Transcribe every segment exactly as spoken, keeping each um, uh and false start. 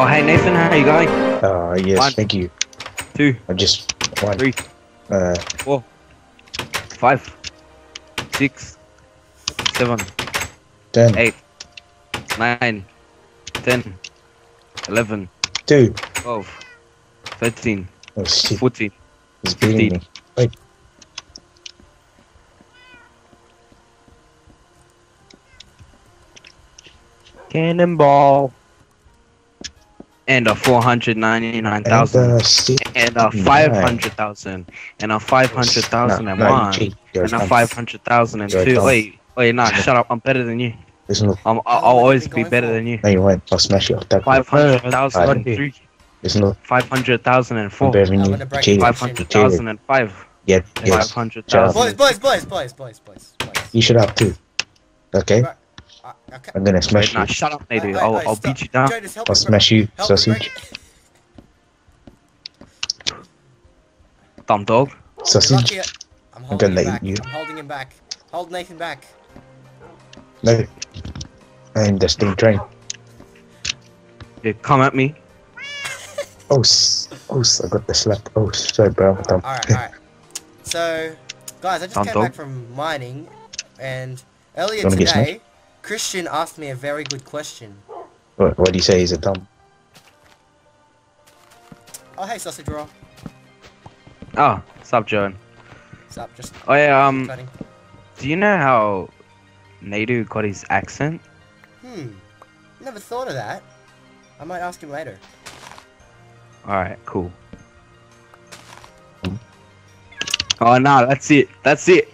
Oh, hey Nathan, how are you going? Uh, yes, one, thank you. Two. I just one. Three. Uh, four. Five. Six. Seven. Ten. Eight. Nine. Ten. Eleven. Two. Twelve. Thirteen. Oh, shit. Fourteen. He's beating me. Wait. Cannonball. And a four hundred ninety-nine thousand, and a five hundred thousand, and a five hundred thousand and one, and a five hundred thousand and two. Wait, wait, nah, shut up, I'm better than you. I'm, I'll always be better than you. No, you won't, I'll smash you. five hundred thousand and three. five hundred thousand and four. five hundred thousand and five. Yeah, five hundred thousand. Boys, boys, boys, boys, boys, boys. You shut up too, okay? Okay. I'm gonna smash Wait, you. Nah, shut up, Nate. I'll, I'll beat you down. Jonas, I'll smash you, help sausage. Dumb dog. Sausage. I'm, I'm gonna eat you. I'm holding him back. Hold Nathan back. No. I'm the steam train. Yeah, come at me. Oh, oh, I got the slap. Oh, sorry, bro. Alright, alright. So, guys, I just Dumb came dog. back from mining, and earlier today, Christian asked me a very good question. What, what do you say? He's a dumb. Oh, hey, sausage roll. Oh, sup, Joan. Sup, just. Oh yeah, um. Cutting. Do you know how Nadu got his accent? Hmm. Never thought of that. I might ask him later. All right, cool. Hmm. Oh no, that's it. That's it.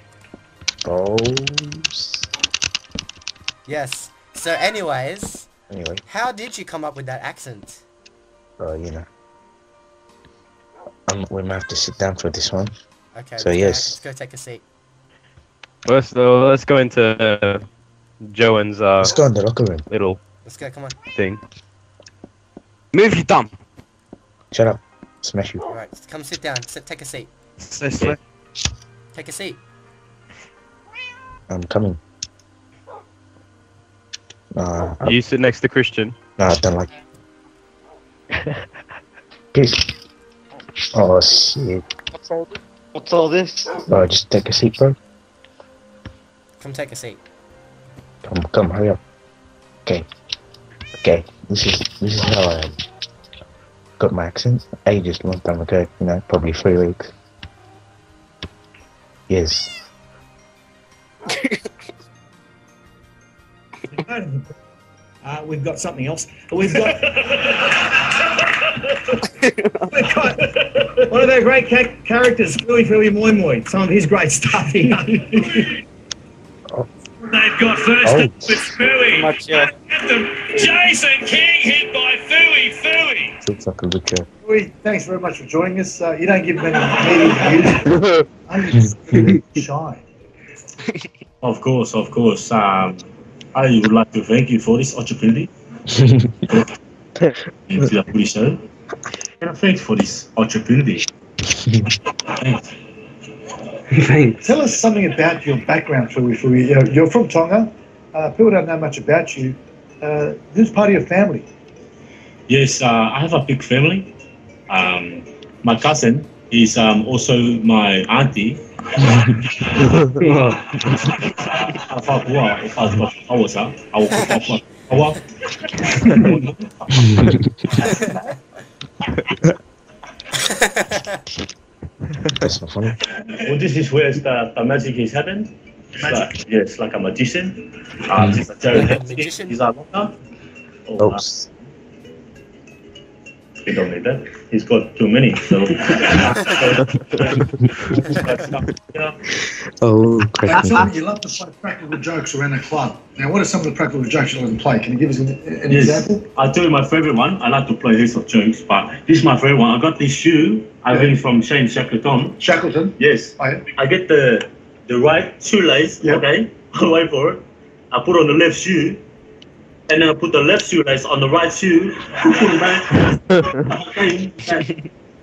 Oh. Yes. So, anyways, anyway, how did you come up with that accent? Oh, uh, you know, um, we might have to sit down for this one. Okay. So yes, go, let's go take a seat. First, uh, let's go into uh, Joan's. Uh, let's go in the locker room. Little. Let's go. Come on. Thing. Move your thumb. Shut up. Smash you. All right. Come sit down. Sit. Take a seat. So, so. Take a seat. I'm coming. Nah, you sit next to Christian. Nah, I don't like it. Peace. Oh, shit. What's all this? What's all this? Oh, just take a seat, bro. Come take a seat. Come, come, hurry up. Okay. Okay, this is, this is how I got my accent. Ages, long time ago, you know, probably three weeks. Yes. Uh, we've got something else. We've got, we've got one of our great ca characters, Fui Fui Moimoi. Some of his great stuff here. Oh. They've got first oh. with Fui. Much, yeah. Jason King hit by Fui Fui. Looks like a good job. Fui, thanks very much for joining us. Uh, you don't give many views. I'm just shy. Of course, of course. Um, I would like to thank you for this opportunity. And thanks for this opportunity. Thanks. Thanks. Tell us something about your background, Fui Fui. You're from Tonga. Uh, people don't know much about you. Uh, who's part of your family? Yes, uh, I have a big family. Um, my cousin is um, also my auntie. That's not funny. Well, this is where the, the magic is happened. Magic? Like, yeah, it's like a magician. Um, this is a magician. He's a longer. Oh, uh, we don't need that. He's got too many. So. Oh, you love to play practical jokes around the club. Now, what are some of the practical jokes you love to play? Can you give us an, an yes. example? I do my favourite one. I like to play heaps of jokes, but this is my favourite one. I got this shoe. I got it from Shane Shackleton. Shackleton? Yes. Oh, yeah. I get the the right shoelace. Yep. Okay. I wait for it. I put on the left shoe. And then I put the left shoelace on the right shoe.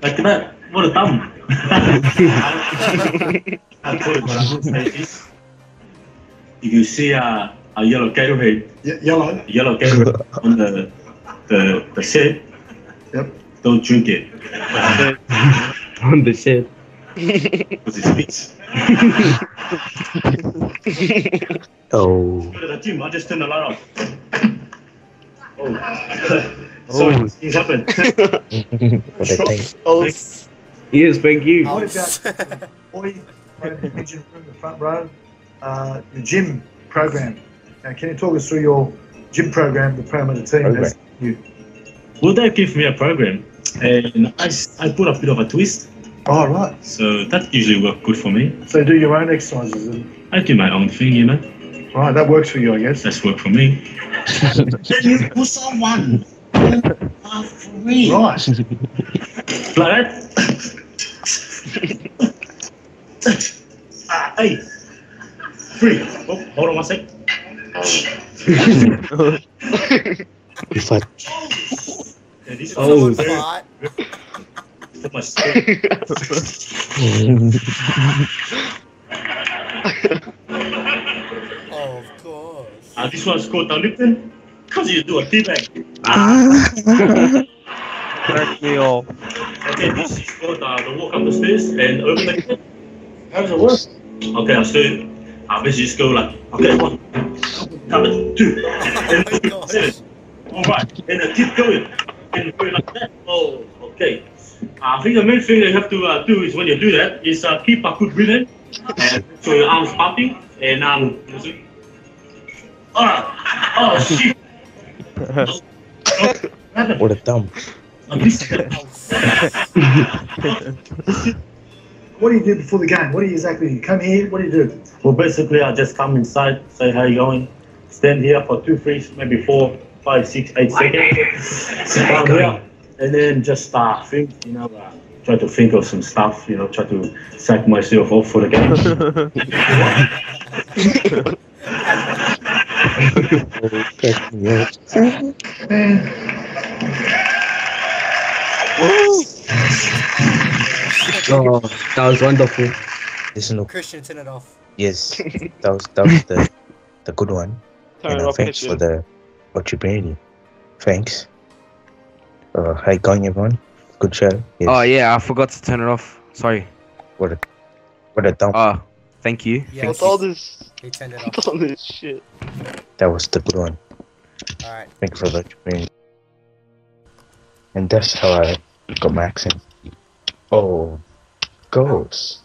Like that. What a dumb. If you see a, a yellow cattlehead, Ye yellow, yellow cattlehead on the the the shed, Yep. Don't drink it. On the ship. Because it speaks. Oh. I just turned the light off. Oh. Sorry, oh. Things happened. Oh. Yes, thank you. I was at the engine room, the front row, uh, the gym program. Now, can you talk us through your gym program, the parameter team? That's you. Well, they gave me a program, and I, I put a bit of a twist. Oh, right. So that usually worked good for me. So you do your own exercises? And... I do my own thing, you know. Right, that works for you, I guess. That's worked for me. Then you put someone uh, for me. Right. Like that. uh, eight. Three. Oh, hold on one sec. If I... Yeah, this oh, hot. So much skin. Oh, of course. Uh, this one's called Dunnipton because you do a teabag. Ah. Crack me off. Okay, this is called uh, the walk up the stairs and open the door. How does it work? Okay, I'll stay. I basically just go like, okay, one, number two, and then go seven. All right, and I keep going. And going like that. Oh, okay. Uh, I think the main thing that you have to uh, do is when you do that is uh, keep a good rhythm, and so your arms pumping, and um, oh, oh shit! Oh, oh, what a dumb! What do you do before the game? What do you exactly? You come here. What do you do? Well, basically, I just come inside, say how you going, stand here for two, three, maybe four, five, six, eight seconds, and here. And then just start think, you know, uh, try to think of some stuff, you know, try to psych myself off for the game. Oh, that was wonderful. Listen, Christian, turn it off. Yes, that was that was the the good one. Turn you know, off, thanks Christian. For the opportunity. Thanks. Uh, how you going, everyone? Good show. Yes. Oh yeah, I forgot to turn it off. Sorry. What a, what a dump. Ah, oh, thank you. Yeah, thank you. All this, it's all this shit. That was the good one. All right. Thank you for that. And that's how I got my accent. Oh, ghosts.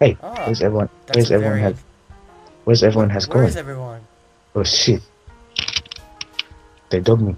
Hey, oh, where's everyone? Where's everyone very... has? Where's everyone has Where gone? Where's everyone? Oh shit! They dug me.